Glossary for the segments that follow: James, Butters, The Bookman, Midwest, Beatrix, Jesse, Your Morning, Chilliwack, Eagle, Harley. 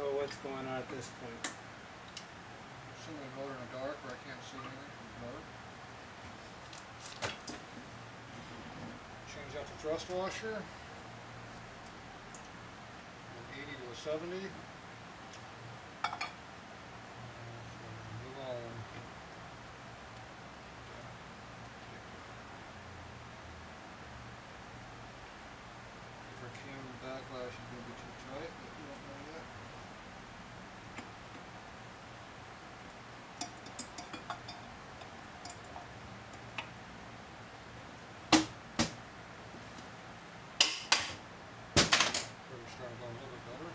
tell what's going on at this point. I'm seeing a motor in the dark where I can't see anything from the motor. Change out the thrust washer. An 80 to a 70. Backlash is going to be too tight, but you don't know yet. We're starting to go a little bit better.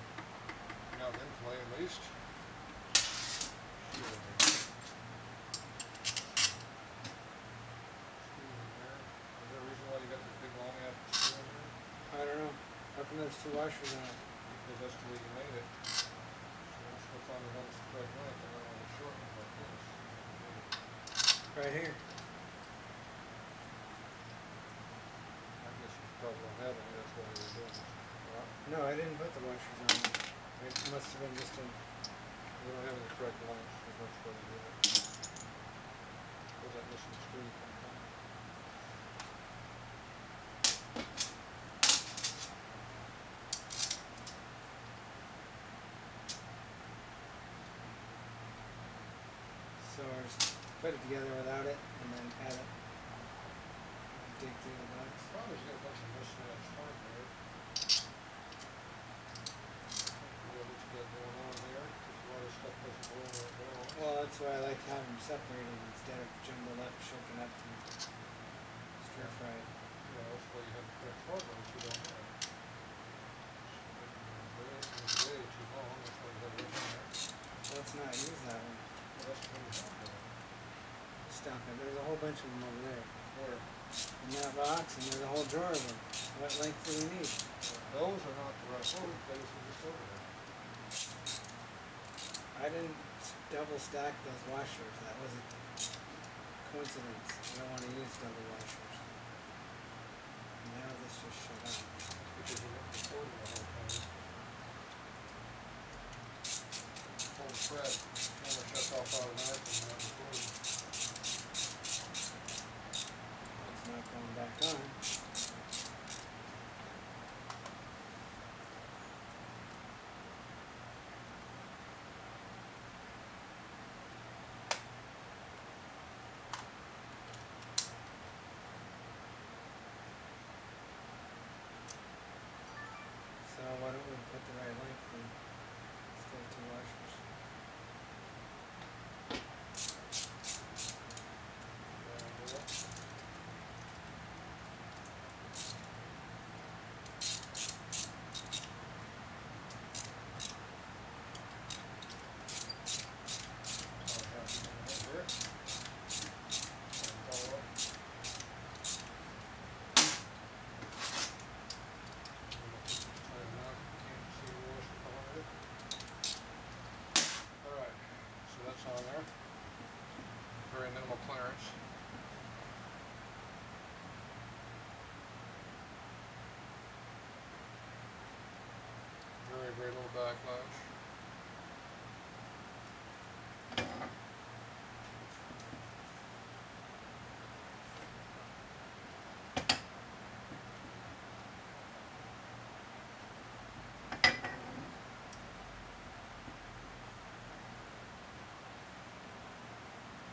Now then play at least. Is there a reason why you got this big long ass screw in here? I don't know. How come there's two washers on it? Because that's the way you made it. So let's go find the one that's the correct length. I don't want to shorten it like this. Right here. I guess you probably don't have any. That's why you were doing it. Right? No, I didn't put the washers on it. It must have been just a... You don't have any correct length. So that's why you did it. Where's that missing screw come from? So put it together without it, and then add it. Dig through the box. Probably should have a bunch of motion in that part there. Going on there. A lot of stuff doesn't go over at all. Well, that's why I like to have them separated instead of jumbled up, shaken up, and stir fried. Yeah, that's why you have to put hardware if you don't have it. It's way too long. That's why you have it in there. Let's not use that one. Stop it. There's a whole bunch of them over there. Where? In that box, and there's a whole drawer of them. What length do we need? Those are not the right ones. Those are just over there. I didn't double stack those washers. That was a coincidence. I don't want to use double washers. Now this just shut up. Because you got the folder the whole time. Hold thread. It's not going back on. So why don't we put the right length in instead of two washers? Very little backlash.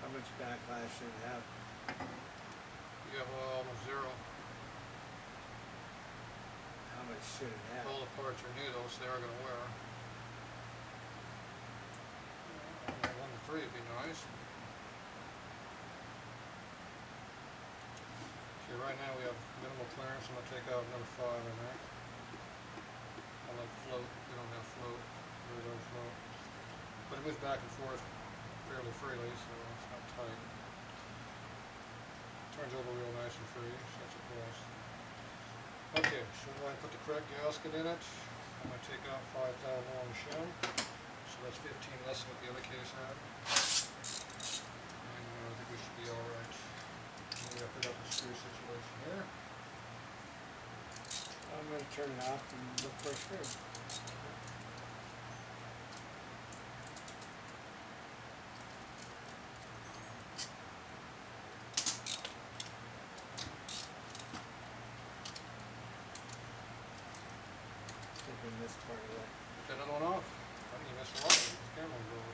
How much backlash do you have? You have almost zero. Yeah. All the parts are new though, so they are going to wear. 1 to 3 would be nice. See, right now we have minimal clearance. I'm going to take out another 5 in there. I like float. We don't have float. We really don't float. But it moves back and forth fairly freely, so it's not tight. It turns over real nice and free, so that's a plus. Okay, so I put the correct gasket in it. I'm going to take out 5 thou long shim. So that's 15 less than what the other case had. And I think we should be alright. I'm going to put up the screw situation here. I'm going to turn it off and look for a screw. bring this part away. Get another one off. I think you messed it up. This camera will go over.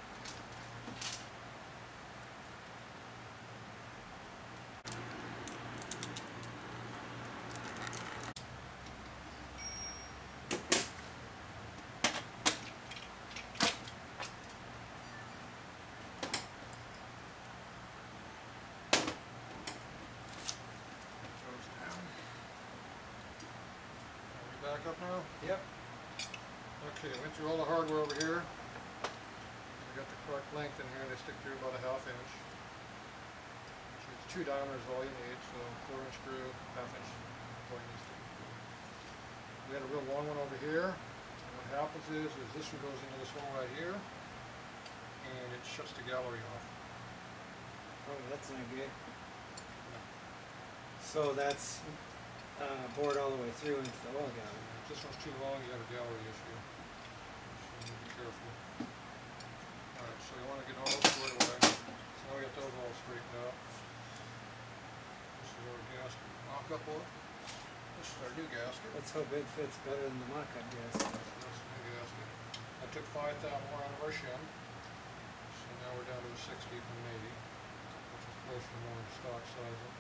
Up now? Yep. Okay, went through all the hardware over here. I got the correct length in here, and they stick through about a ½ inch. It's 2 diameters is all you need, so 1/4 inch screw, ½ inch. We had a real long one over here. And what happens is this one goes into this hole right here, and it shuts the gallery off. Oh, that's not good. So that's bored all the way through into the oil gallery. If this one's too long, you have a gallery issue. So you need to be careful. Alright, so you want to get all this squared away. So now we got those all straightened out. This is our gasket mock-up oil. This is our new gasket. Let's hope it fits better than the mock-up gasket. That's the new gasket. I took 5,000 more out of our shim. So now we're down to a 60 from 80, which is closer to more stock size.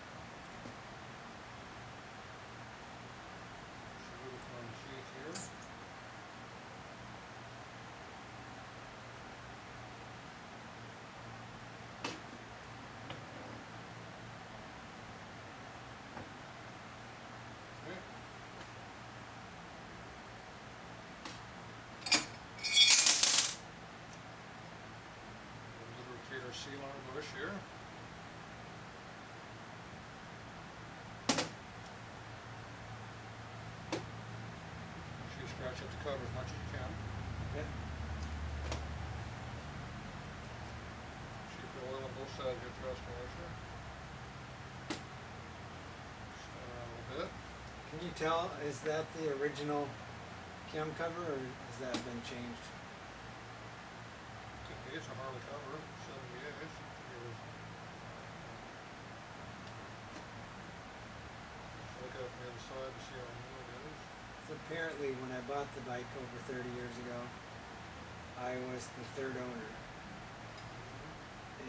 Seal on our bush here. Make sure you scratch up the cover as much as you can. Yeah. Make sure you put oil on both sides of your thrust washer. Just a little bit. Can you tell, is that the original cam cover or has that been changed? It's a Harley cover, 78. Look up from the other side to see how new it is. So apparently when I bought the bike over 30 years ago, I was the 3rd owner.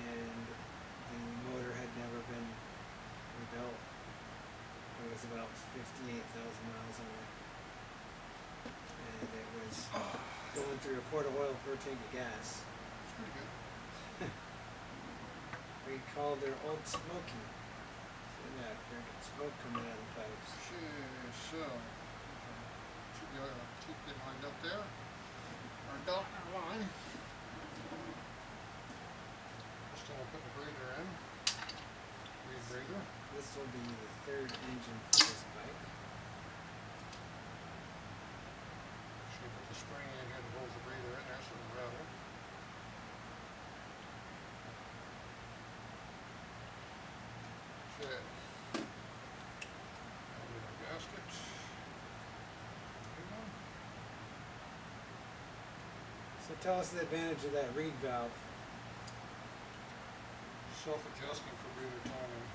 And the motor had never been rebuilt. It was about 58,000 miles on it. And it was going through a quart of oil per tank of gas. We called their old smoky. See that freaking smoke coming out of the pipes. So should be able to keep them lined up there. Our doctor line. Just gonna put the breather in. Green breather. This will be the 3rd engine for this bike. Should put the spring in here to hold the breather in there so it'll rattle. Okay, I'll get our gasket. So tell us the advantage of that reed valve. Self-adjusting for breather timing.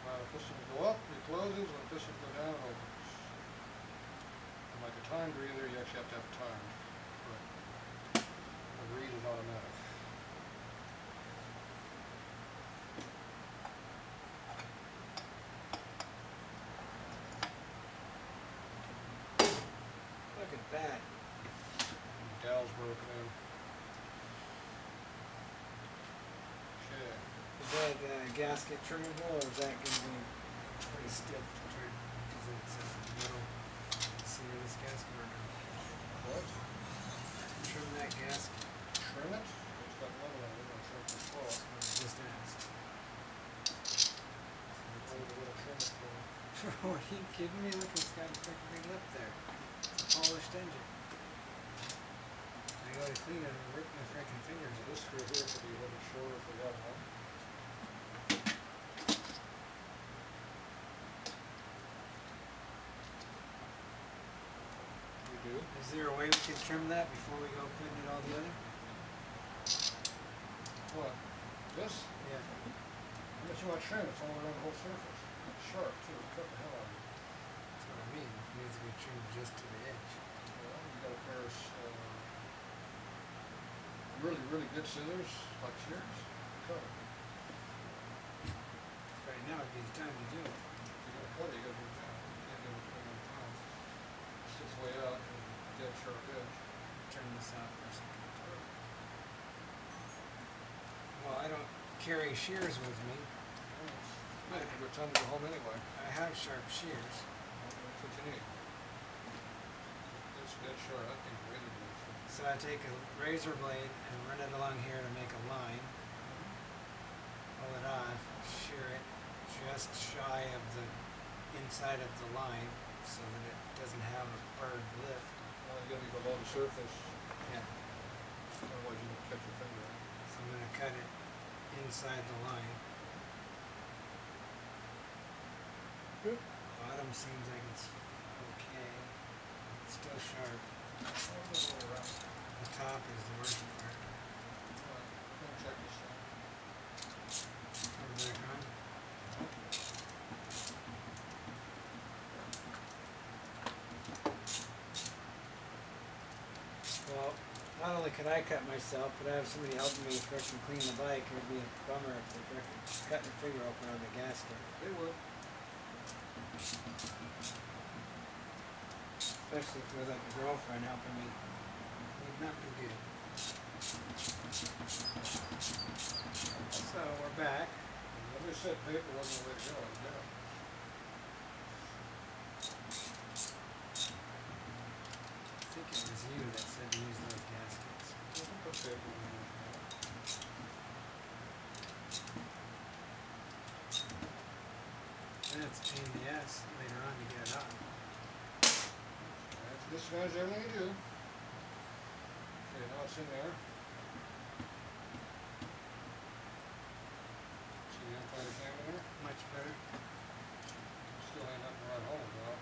So if the piston go up, it closes, and the piston go down, it opens. And like a timed breather, you actually have to have it timed. Reed is automatic. Look at that. The dowel's broken in. Okay. Is that gasket trimmable or is that going to be pretty stiff? Because it's in the middle. Let's see this gasket right now. What? Trim that gasket. Trim it? It's got one of them. I'm sure it's going to fall. Just asked. Are you kidding me? Look, it's got a freaking lip there. It's a polished engine. I got to clean it and rip my freaking fingers. This screw here could be a little shorter for that one. Is there a way we can trim that before we go putting it all together? What? This? Yeah. That's what I trim. It's all around the whole surface. It's sharp. the tree just to the edge. Well, you got a pair of really, really good scissors, like shears, cut them. Right now it'd be time to do it. You're going to cut it, you got to do it down. You can't do it on time. It's just way out and dead sharp edge. Turn this out for a second. Well, I don't carry shears with me. I have to return to the home anyway. I have sharp shears. That's what you need. That's dead sharp. I think razor blade. So I take a razor blade and run it along here to make a line. Pull it off, shear it just shy of the inside of the line so that it doesn't have a bird lift. Well, you got to be below the surface. Yeah. Otherwise you don't catch your finger. So I'm going to cut it inside the line. Good. Bottom seems like it's okay. It's still sharp. The top is the worst part. Check this out. Turn it back on. Well, not only could I cut myself, but I have somebody helping me freaking clean the bike. It would be a bummer if they freaking cut their finger open on the gasket. They would. Especially if with like a girlfriend helping me, it would not be good. So we're back. Let me set paper wasn't the way to go. Yeah. I think it was you that said to use those gaskets. Don't put paper in there. That's a pain in the ass later on to get it off. This measures everything you do. Okay, now it's in there. See the amplified examiner? Much better. Still ain't nothing right home about.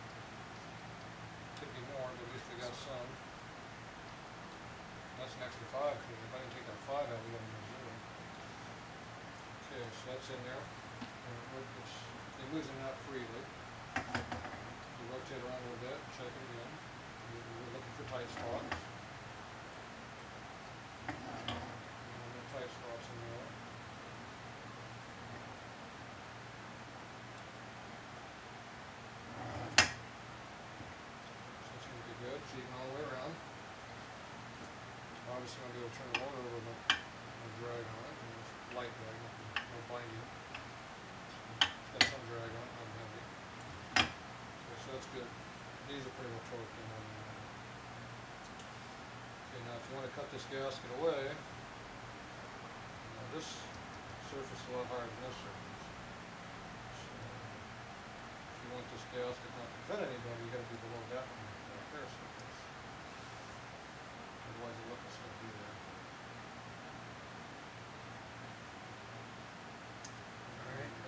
Could be more, but at least we got some. That's an extra 5, because if I didn't take that 5 out, we wouldn't have zero. Okay, so that's in there. It loosened out freely. You rotate around a little bit, check it again. We're looking for tight spots. No tight spots in there. So that's going to be good. It's even all the way around. Obviously, I'm going to be able to turn the water over with a drag on it. And it's light drag, it'll bind you. Got some drag on it, I'm heavy. Okay, so that's good. These are pretty well torqued in on there. Okay, now if you want to cut this gasket away, now this surface is a lot harder than this surface. So if you want this gasket not to cut anybody, you got to be below that one, that fair surface. Otherwise the look is going to be there.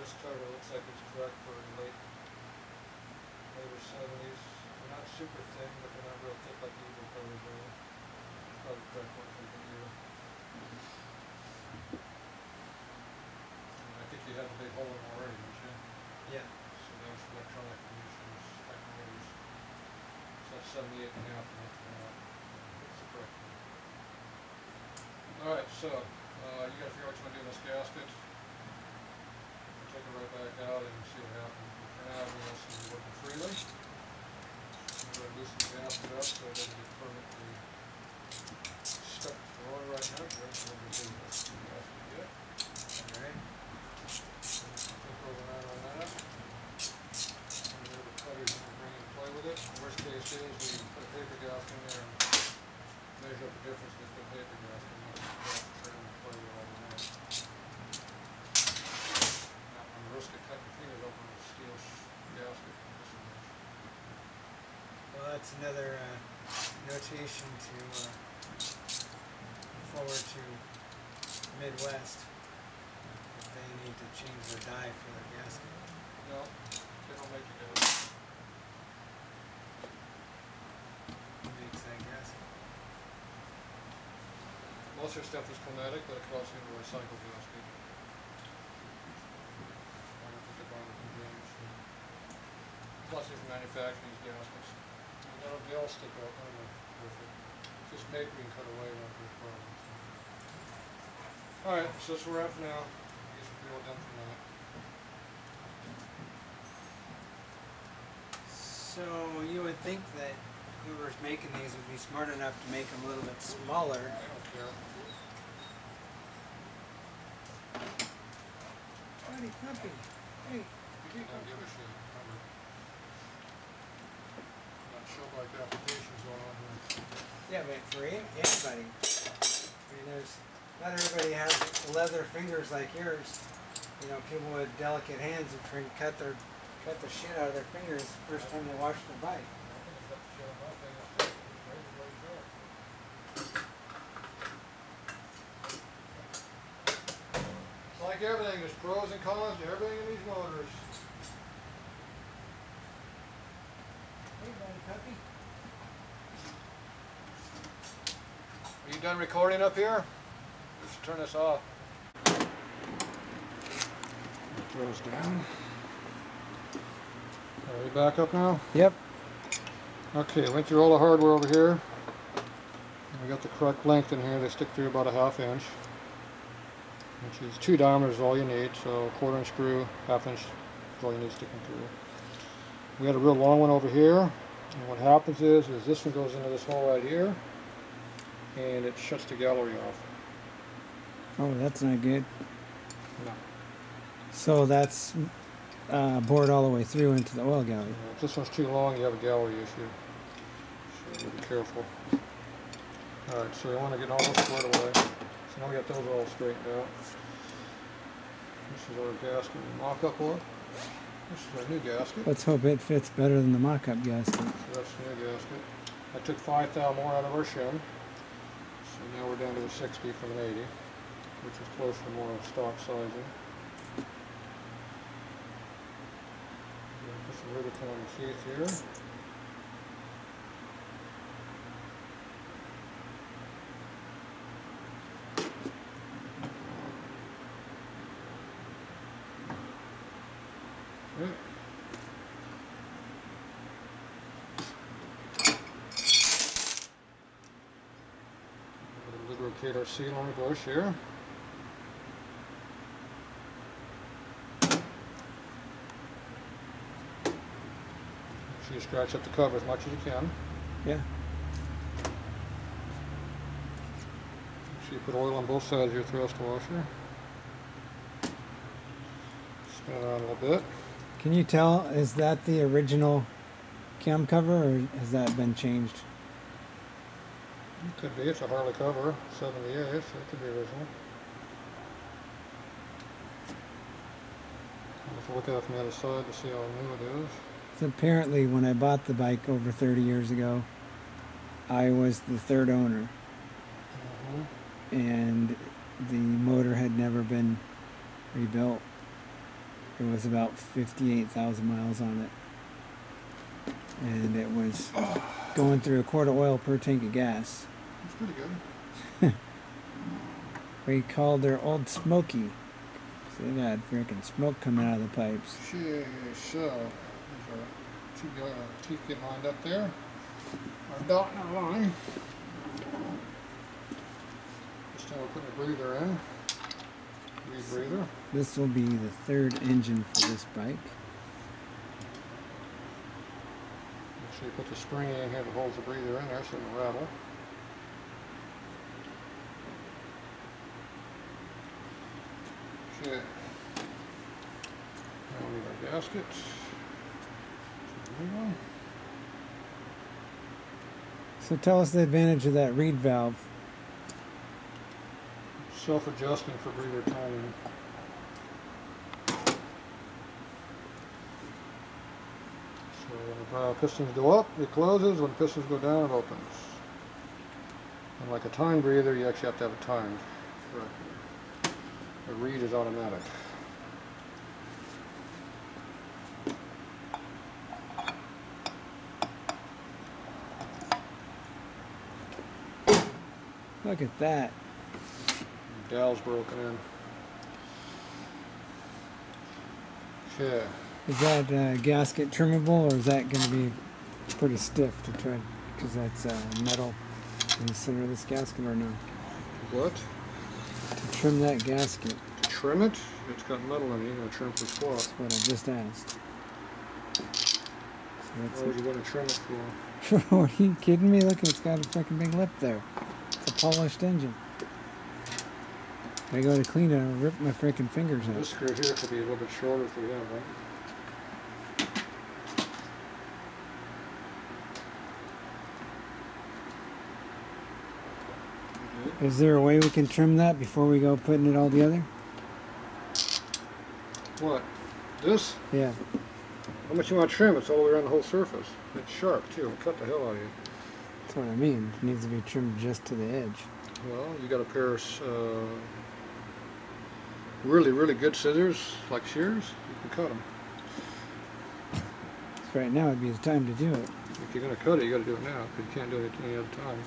This cover looks like it's correct for later 70s. They're not super thin, but they're not real thick like Eagle covers are. Probably correct one for the year. I think you have a big hole in already, don't you? Yeah. So that's electronic emissions, technologies. So that's 78.5 and that's the correct one. Alright, so you got to figure out what you want to do in this gasket. Take it right back out and see what happens. For now, we're going to see it working freely. I'm going to loosen the gasket up so it doesn't get permanently stuck to the water right now. We're going to do this to the gasket yet. Alright. Flip over that on that. And there are the cutters you can bring and play with it. Worst case is we can put a paper gasket in there and measure up the difference with the paper gasket in there. Turn and play with all the way. Risk of cutting your fingers open with a steel gasket. Well, that's another notation to forward to Midwest if they need to change their die for their gasket. No, they don't make you do it. Who makes that gasket? Most of your stuff is chromatic, but it crosses into a recycled gasket. Plus, different manufacturing gaskets. that'll gel stick out with it. Just make me cut away won't be a problem. Alright, so that's where we're at for now. I guess we'll be all done for now. So you would think that whoever's making these would be smart enough to make them a little bit smaller. I don't care. Hey, puppy. Hey. You don't give a shit. Not sure like applications going on here. Yeah, but for anybody. I mean, there's not everybody has leather fingers like yours. You know, people with delicate hands would try and cut the shit out of their fingers the first time they wash their bike. Like everything, there's pros and cons to everything in these motors. Hey, buddy puppy. Are you done recording up here? We should turn this off. Throws down. Are we back up now? Yep. Okay, went through all the hardware over here. We got the correct length in here. They stick through about a half-inch. Which is 2 diameters is all you need, so 1/4-inch screw, 1/2-inch is all you need sticking through. We had a real long one over here, and what happens is this one goes into this hole right here, and it shuts the gallery off. Oh, that's not good. No. So that's bored all the way through into the oil gallery. If this one's too long, you have a gallery issue, so be careful. Alright, so you want to get all this squared away. So now we got those all straightened out. This is our gasket and mock-up oil. This is our new gasket. Let's hope it fits better than the mock-up gasket. So that's the new gasket. I took 5 thou more out of our shim. So now we're down to a 60 from an 80, which is close to more stock sizing. Put some rubber on the teeth here. Locate our seal on the bush here. Make sure you scratch up the cover as much as you can. Yeah. Make sure you put oil on both sides of your thrust washer. Spin it around a little bit. Can you tell, is that the original cam cover or has that been changed? It could be, it's a Harley cover, 78, so it could be original. I'll have to look at it from the other side to see how new it is. So apparently when I bought the bike over 30 years ago, I was the 3rd owner. And the motor had never been rebuilt. It was about 58,000 miles on it, and it was going through a quart of oil per tank of gas. That's pretty good. We called her Old Smoky, so they got freaking smoke coming out of the pipes. Jeez, so there's our teeth getting lined up there. Our dot and our line. Just now we're putting a breather in. Rebreather. This will be the 3rd engine for this bike. Make sure you put the spring in here that holds the breather in there so it doesn't rattle. Okay. Now we need our gaskets. So tell us the advantage of that reed valve. Self-adjusting for breather timing. So when the pistons go up, it closes. When pistons go down, it opens. And like a time breather, you actually have to have it timed. Correct. The reed is automatic. Look at that. Dowel's broken in. Sure. Is that gasket trimmable or is that going to be It's pretty stiff to try, because that's metal in the center of this gasket or no? What? To trim that gasket. To trim it? It's got metal in it. You're going to trim for what? That's what I just asked. So that's what are you going to trim it for? Are you kidding me? Look, it's got a freaking big lip there. It's a polished engine. I go to clean it and rip my freaking fingers out. This screw here could be a little bit shorter if we have, right? Is there a way we can trim that before we go putting it all together? What? This? Yeah. How much you want to trim? It's all the way around the whole surface. It's sharp too. It'll cut the hell out of you. That's what I mean. It needs to be trimmed just to the edge. Well, you got a pair of really, really good scissors, like shears. You can cut them. So right now would be the time to do it. If you're going to cut it, you got to do it now, because you can't do it any other time.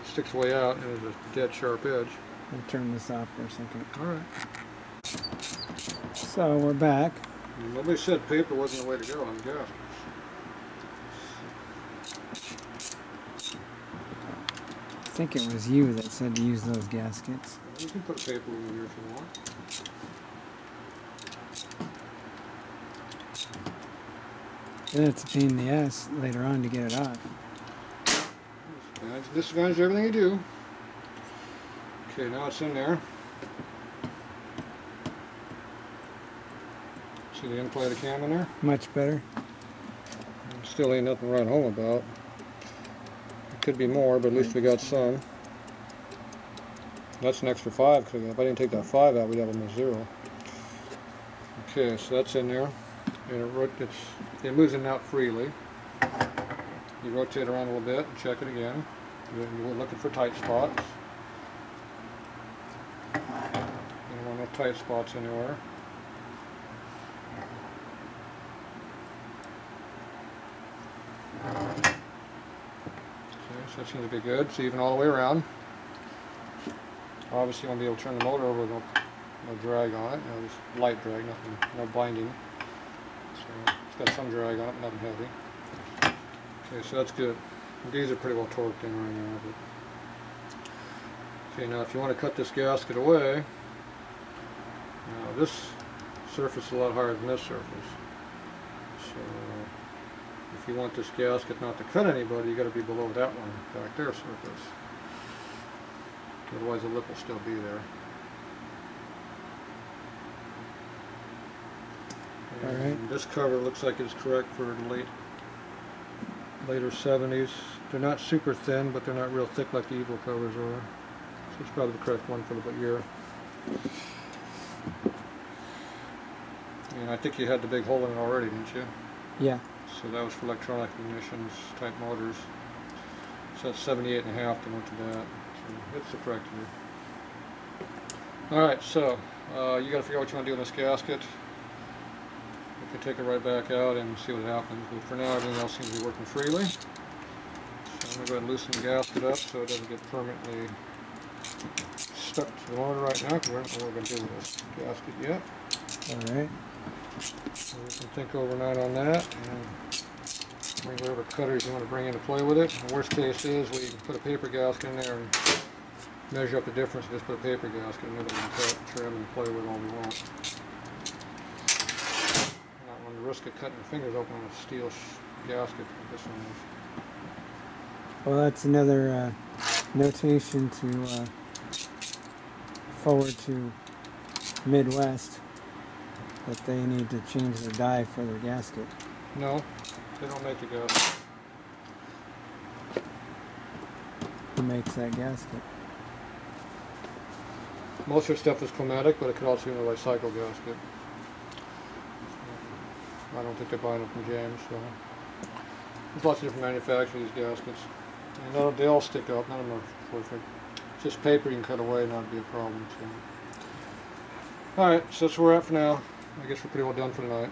It sticks way out and there's a dead sharp edge. We'll turn this off for a second. Alright. So we're back. Nobody said paper wasn't the way to go on gas. I think it was you that said to use those gaskets. You can put paper over here if you want. Then it's a pain in the ass later on to get it off. Disadvantage everything you do. Okay, now it's in there. See the end plate of the cam in there? Much better. Still ain't nothing right home about. It could be more, but at least we got some. That's an extra 5, because if I didn't take that 5 out, we'd have almost 0. Okay, so that's in there. And it moves in and out freely. You rotate around a little bit and check it again. You're looking for tight spots. You don't want no tight spots anywhere. Okay, so that seems to be good. It's even all the way around. Obviously, you want to be able to turn the motor over with no drag on it. No, just light drag, nothing, no binding. So it's got some drag on it, nothing heavy. Okay, so that's good. These are pretty well torqued in right now. But okay, now if you want to cut this gasket away, now this surface is a lot higher than this surface. So if you want this gasket not to cut anybody, you got to be below that one back there surface. Otherwise, the lip will still be there. And all right. This cover looks like it's correct for later 70s. They're not super thin, but they're not real thick like the Eagle covers are. So it's probably the correct one for the year. And I think you had the big hole in it already, didn't you? Yeah. So that was for electronic ignitions type motors. So that's 78.5 to went to that. So it's the correct year. Alright, so you got to figure out what you want to do with this gasket. We can take it right back out and see what happens, but for now everything else seems to be working freely. So I'm going to go ahead and loosen the gasket up so it doesn't get permanently stuck to the motor right now, because we don't know what we're going to do with this gasket yet. Alright. So we can think overnight on that and bring whatever cutters you want to bring in to play with it. The worst case is we can put a paper gasket in there and measure up the difference, just put a paper gasket in there and cut, trim, and play with all we want. Risk of cutting your fingers open on a steel gasket like this one is. Well, that's another notation to forward to Midwest, that they need to change the die for their gasket. No, they don't make the gasket. Who makes that gasket? Most of your stuff is chromatic, but it could also be a recycle gasket. I don't think they're buying them from James, so there's lots of different manufacturers of these gaskets. And they all stick up, none of them are perfect. Just paper you can cut away and that'd be a problem too. Alright, so that's where we're at for now. I guess we're pretty well done for tonight.